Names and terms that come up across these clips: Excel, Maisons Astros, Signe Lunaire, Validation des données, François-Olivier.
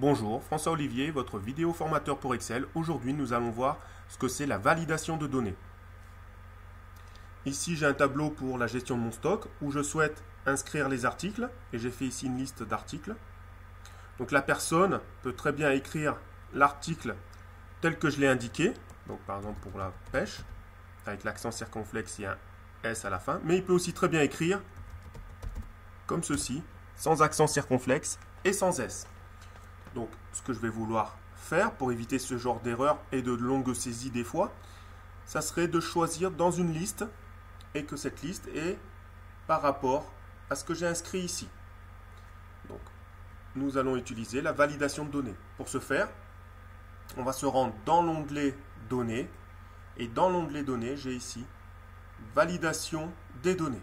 Bonjour, François-Olivier, votre vidéo formateur pour Excel. Aujourd'hui, nous allons voir ce que c'est la validation de données. Ici, j'ai un tableau pour la gestion de mon stock où je souhaite inscrire les articles et j'ai fait ici une liste d'articles. Donc la personne peut très bien écrire l'article tel que je l'ai indiqué. Donc par exemple pour la pêche, avec l'accent circonflexe, il y a un S à la fin. Mais il peut aussi très bien écrire comme ceci, sans accent circonflexe et sans S. Donc, ce que je vais vouloir faire pour éviter ce genre d'erreur et de longues saisies des fois, ça serait de choisir dans une liste et que cette liste est par rapport à ce que j'ai inscrit ici. Donc, nous allons utiliser la validation de données. Pour ce faire, on va se rendre dans l'onglet données et dans l'onglet données, j'ai ici validation des données.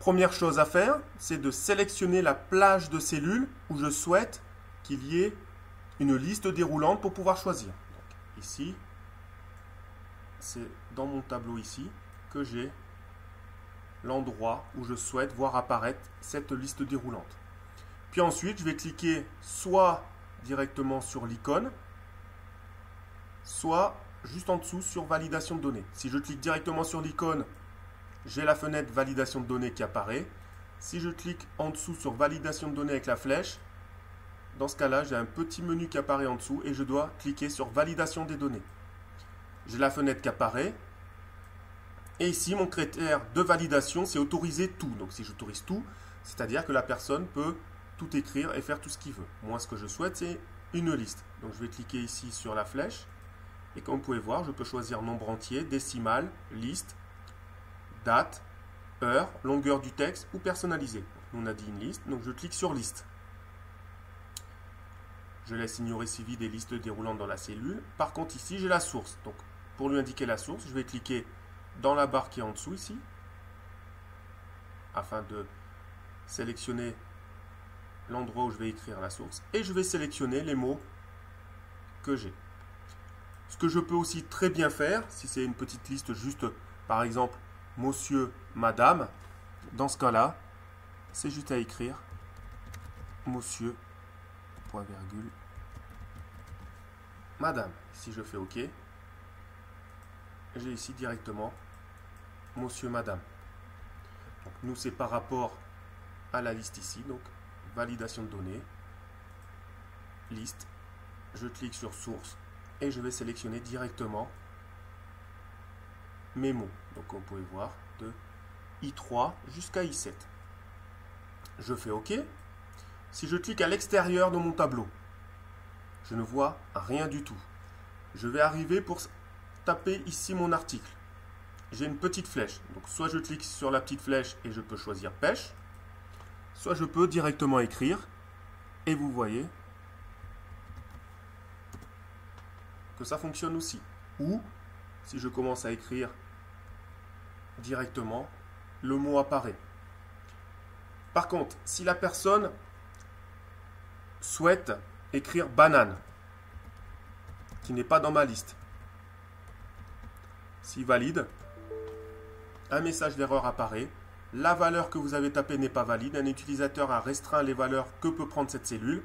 Première chose à faire, c'est de sélectionner la plage de cellules où je souhaite qu'il y ait une liste déroulante pour pouvoir choisir. Donc ici, c'est dans mon tableau ici que j'ai l'endroit où je souhaite voir apparaître cette liste déroulante. Puis ensuite, je vais cliquer soit directement sur l'icône, soit juste en dessous sur validation de données. Si je clique directement sur l'icône, j'ai la fenêtre validation de données qui apparaît. Si je clique en dessous sur validation de données avec la flèche, dans ce cas-là, j'ai un petit menu qui apparaît en dessous et je dois cliquer sur validation des données. J'ai la fenêtre qui apparaît. Et ici, mon critère de validation, c'est autoriser tout. Donc si j'autorise tout, c'est-à-dire que la personne peut tout écrire et faire tout ce qu'il veut. Moi, ce que je souhaite, c'est une liste. Donc je vais cliquer ici sur la flèche. Et comme vous pouvez voir, je peux choisir nombre entier, décimal, liste, date, heure, longueur du texte ou personnalisé. On a dit une liste, donc je clique sur liste. Je laisse ignorer suivi des listes déroulantes dans la cellule. Par contre, ici, j'ai la source. Donc, pour lui indiquer la source, je vais cliquer dans la barre qui est en dessous ici, afin de sélectionner l'endroit où je vais écrire la source. Et je vais sélectionner les mots que j'ai. Ce que je peux aussi très bien faire, si c'est une petite liste juste, par exemple, monsieur, madame, dans ce cas-là, c'est juste à écrire monsieur, point virgule, madame. Si je fais OK, j'ai ici directement monsieur, madame. Donc, nous, c'est par rapport à la liste ici, donc validation de données, liste. Je clique sur source et je vais sélectionner directement mes mots. Donc, comme vous pouvez voir, de I3 jusqu'à I7. Je fais OK. Si je clique à l'extérieur de mon tableau, je ne vois rien du tout. Je vais arriver pour taper ici mon article. J'ai une petite flèche. Donc, soit je clique sur la petite flèche et je peux choisir pêche, soit je peux directement écrire. Et vous voyez que ça fonctionne aussi. Ou, si je commence à écrire directement, le mot apparaît. Par contre, si la personne souhaite écrire banane, qui n'est pas dans ma liste, si valide, un message d'erreur apparaît. La valeur que vous avez tapée n'est pas valide. Un utilisateur a restreint les valeurs que peut prendre cette cellule.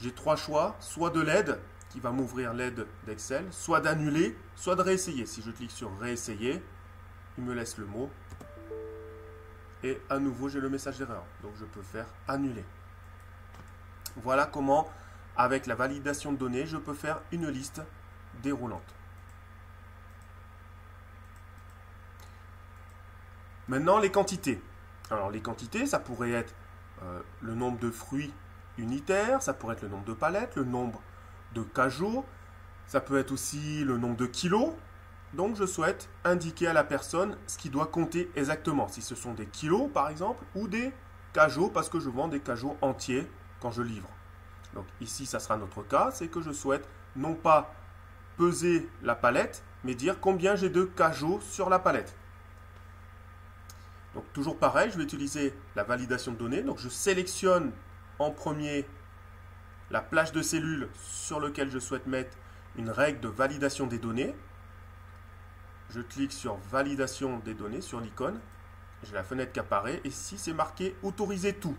J'ai trois choix, soit de l'aide, qui va m'ouvrir l'aide d'Excel, soit d'annuler, soit de réessayer. Si je clique sur réessayer, il me laisse le mot et à nouveau j'ai le message d'erreur. Donc je peux faire annuler. Voilà comment, avec la validation de données, je peux faire une liste déroulante. Maintenant, les quantités. Alors les quantités, ça pourrait être le nombre de fruits unitaires, ça pourrait être le nombre de palettes, le nombre de cajots, ça peut être aussi le nombre de kilos. Donc je souhaite indiquer à la personne ce qui doit compter exactement, si ce sont des kilos par exemple ou des cajots, parce que je vends des cajots entiers quand je livre. Donc ici ça sera notre cas, c'est que je souhaite non pas peser la palette, mais dire combien j'ai de cajots sur la palette. Donc toujours pareil, je vais utiliser la validation de données. Donc je sélectionne en premier la plage de cellules sur laquelle je souhaite mettre une règle de validation des données. Je clique sur validation des données, sur l'icône. J'ai la fenêtre qui apparaît et ici c'est marqué autoriser tout.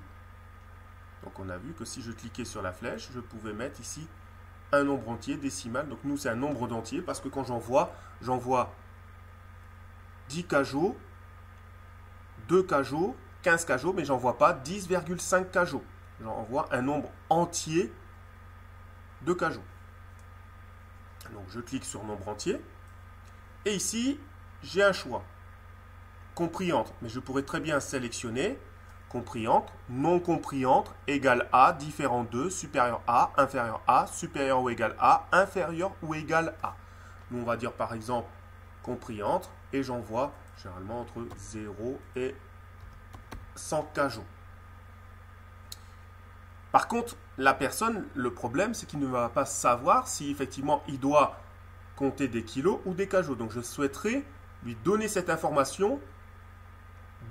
Donc on a vu que si je cliquais sur la flèche, je pouvais mettre ici un nombre entier, décimal. Donc nous, c'est un nombre d'entiers parce que quand j'envoie 10 cajots, 2 cajots, 15 cajots, mais j'envoie pas 10,5 cajots. J'envoie un nombre entier de cajots. Donc je clique sur nombre entier. Et ici, j'ai un choix. Compris entre, mais je pourrais très bien sélectionner compris entre, non compris entre, égal à, différent de, supérieur à, supérieur ou égal à, inférieur ou égal à. Nous, on va dire par exemple compris entre et j'envoie généralement entre 0 et 100 cajots. Par contre, la personne, le problème, c'est qu'il ne va pas savoir si effectivement il doit compter des kilos ou des cajots. Donc je souhaiterais lui donner cette information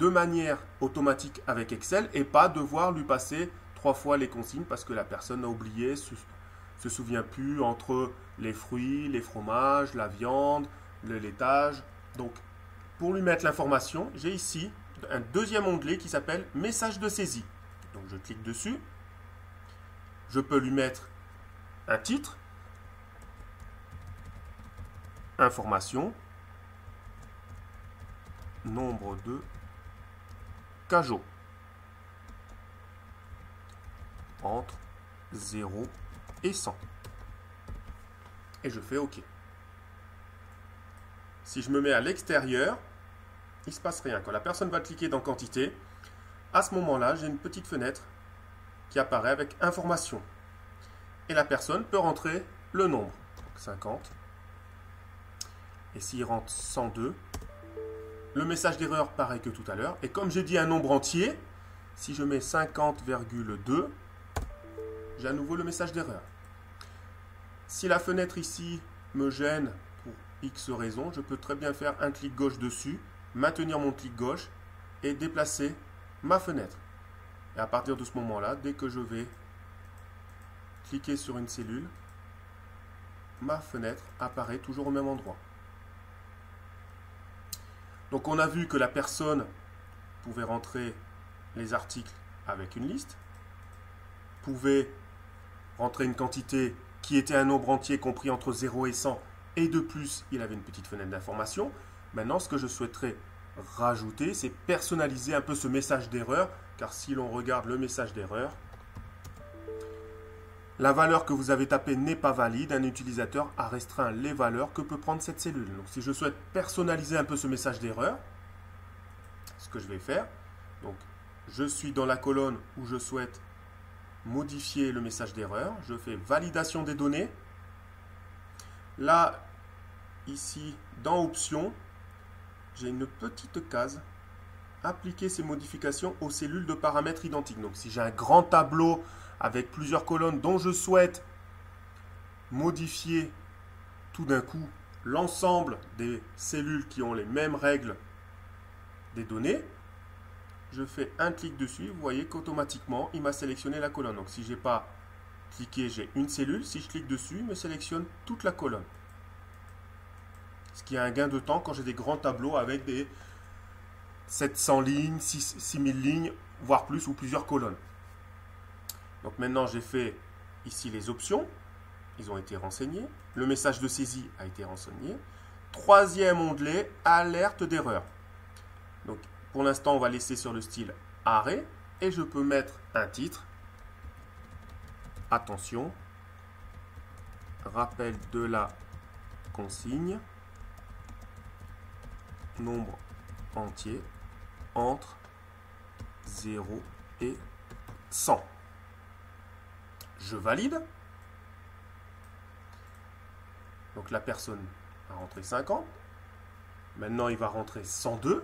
de manière automatique avec Excel et pas devoir lui passer 3 fois les consignes parce que la personne a oublié, se souvient plus entre les fruits, les fromages, la viande, le laitage. Donc pour lui mettre l'information, j'ai ici un deuxième onglet qui s'appelle message de saisie. Donc je clique dessus, je peux lui mettre un titre, information, nombre de cajots entre 0 et 100 et je fais OK. Si je me mets à l'extérieur, il ne se passe rien. Quand la personne va cliquer dans quantité, à ce moment là j'ai une petite fenêtre qui apparaît avec information et la personne peut rentrer le nombre. Donc 50, et s'il rentre 102, le message d'erreur pareil que tout à l'heure. Et comme j'ai dit un nombre entier, si je mets 50,2, j'ai à nouveau le message d'erreur. Si la fenêtre ici me gêne pour X raison, je peux très bien faire un clic gauche dessus, maintenir mon clic gauche et déplacer ma fenêtre. Et à partir de ce moment-là, dès que je vais cliquer sur une cellule, ma fenêtre apparaît toujours au même endroit. Donc on a vu que la personne pouvait rentrer les articles avec une liste, pouvait rentrer une quantité qui était un nombre entier compris entre 0 et 100, et de plus, il avait une petite fenêtre d'information. Maintenant, ce que je souhaiterais rajouter, c'est personnaliser un peu ce message d'erreur, car si l'on regarde le message d'erreur, la valeur que vous avez tapée n'est pas valide. Un utilisateur a restreint les valeurs que peut prendre cette cellule. Donc, si je souhaite personnaliser un peu ce message d'erreur, ce que je vais faire, donc je suis dans la colonne où je souhaite modifier le message d'erreur. Je fais validation des données. Là, ici, dans options, j'ai une petite case appliquer ces modifications aux cellules de paramètres identiques. Donc, si j'ai un grand tableau avec plusieurs colonnes dont je souhaite modifier tout d'un coup l'ensemble des cellules qui ont les mêmes règles des données, je fais un clic dessus, vous voyez qu'automatiquement il m'a sélectionné la colonne. Donc si je n'ai pas cliqué, j'ai une cellule, si je clique dessus, il me sélectionne toute la colonne. Ce qui est un gain de temps quand j'ai des grands tableaux avec des 700 lignes, 6000 lignes, voire plus, ou plusieurs colonnes. Donc maintenant, j'ai fait ici les options. Ils ont été renseignés. Le message de saisie a été renseigné. Troisième onglet, alerte d'erreur. Donc pour l'instant, on va laisser sur le style arrêt. Et je peux mettre un titre. Attention. Rappel de la consigne. Nombre entier entre 0 et 100. Je valide. Donc la personne a rentré 50. Maintenant, il va rentrer 102.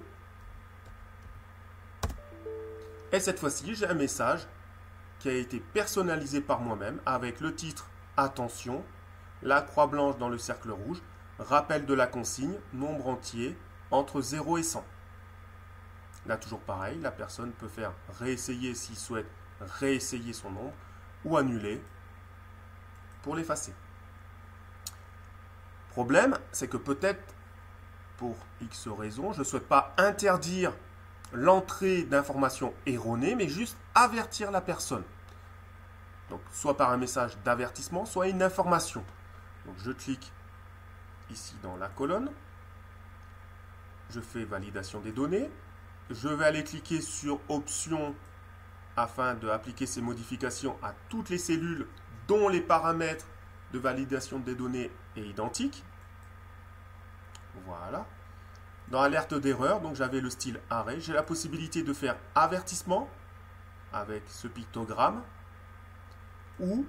Et cette fois-ci, j'ai un message qui a été personnalisé par moi-même avec le titre « Attention », la croix blanche dans le cercle rouge, rappel de la consigne, nombre entier entre 0 et 100. Là, toujours pareil, la personne peut faire réessayer s'il souhaite réessayer son nombre, ou annuler pour l'effacer. Problème, c'est que peut-être, pour X raison, je ne souhaite pas interdire l'entrée d'informations erronées, mais juste avertir la personne. Donc, soit par un message d'avertissement, soit une information. Donc, je clique ici dans la colonne. Je fais validation des données. Je vais aller cliquer sur options afin d'appliquer ces modifications à toutes les cellules dont les paramètres de validation des données est identique. Voilà. Dans alerte d'erreur, donc j'avais le style arrêt. J'ai la possibilité de faire avertissement avec ce pictogramme ou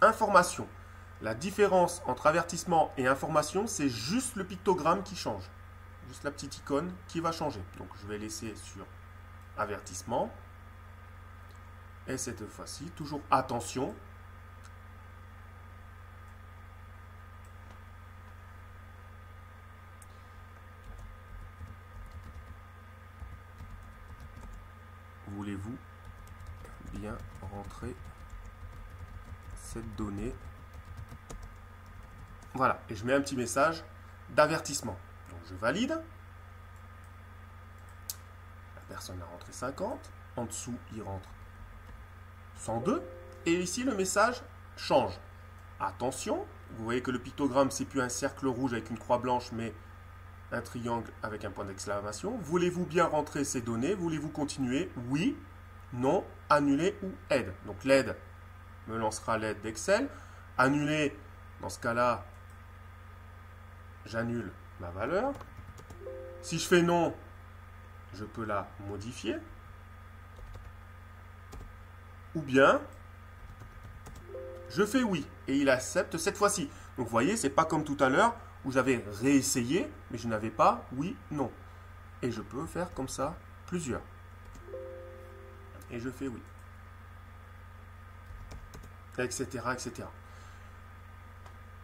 information. La différence entre avertissement et information, c'est juste le pictogramme qui change. Juste la petite icône qui va changer. Donc je vais laisser sur avertissement. Et cette fois-ci, toujours attention. Voulez-vous bien rentrer cette donnée? Voilà, et je mets un petit message d'avertissement. Donc je valide. La personne a rentré 50. En dessous, il rentre 102. Et ici, le message change. Attention, vous voyez que le pictogramme, c'est plus un cercle rouge avec une croix blanche, mais un triangle avec un point d'exclamation. Voulez-vous bien rentrer ces données? Voulez-vous continuer? Oui, non, annuler ou aide. Donc l'aide me lancera l'aide d'Excel. Annuler, dans ce cas-là, j'annule ma valeur. Si je fais non, je peux la modifier. Ou bien, je fais oui et il accepte cette fois-ci. Donc vous voyez, c'est pas comme tout à l'heure où j'avais réessayé, mais je n'avais pas oui, non. Et je peux faire comme ça plusieurs. Et je fais oui. Etc. etc.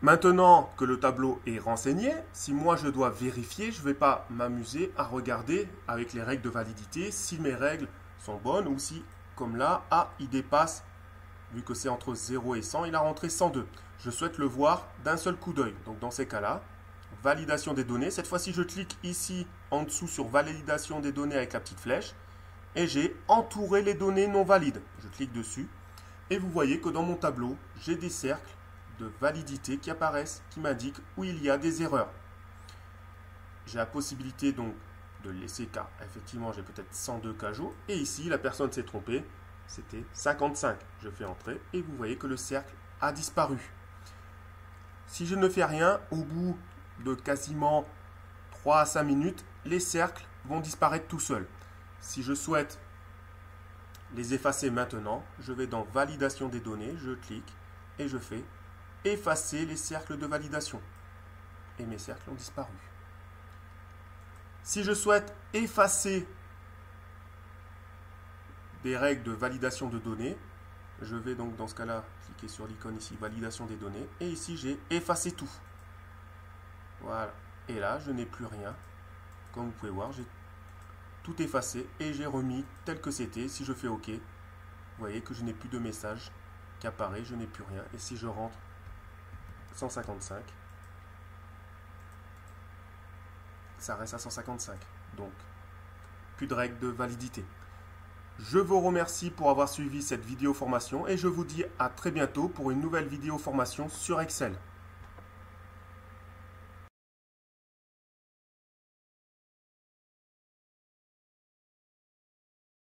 Maintenant que le tableau est renseigné, si moi je dois vérifier, je ne vais pas m'amuser à regarder avec les règles de validité si mes règles sont bonnes ou si, comme là, ah, il dépasse, vu que c'est entre 0 et 100, il a rentré 102. Je souhaite le voir d'un seul coup d'œil. Donc dans ces cas-là, validation des données. Cette fois-ci, je clique ici en dessous sur validation des données avec la petite flèche. Et j'ai entouré les données non valides. Je clique dessus. Et vous voyez que dans mon tableau, j'ai des cercles de validité qui apparaissent, qui m'indiquent où il y a des erreurs. J'ai la possibilité donc de laisser car effectivement, j'ai peut-être 102 cas jour. Et ici, la personne s'est trompée. C'était 55. Je fais entrer et vous voyez que le cercle a disparu. Si je ne fais rien, au bout de quasiment 3 à 5 minutes, les cercles vont disparaître tout seuls. Si je souhaite les effacer maintenant, je vais dans validation des données, je clique et je fais effacer les cercles de validation. Et mes cercles ont disparu. Si je souhaite effacer des règles de validation de données, je vais donc dans ce cas-là cliquer sur l'icône ici, validation des données. Et ici, j'ai effacé tout. Voilà. Et là, je n'ai plus rien. Comme vous pouvez voir, j'ai tout effacé et j'ai remis tel que c'était. Si je fais OK, vous voyez que je n'ai plus de message qui apparaît. Je n'ai plus rien. Et si je rentre 155, ça reste à 155. Donc, plus de règles de validité. Je vous remercie pour avoir suivi cette vidéo formation et je vous dis à très bientôt pour une nouvelle vidéo formation sur Excel.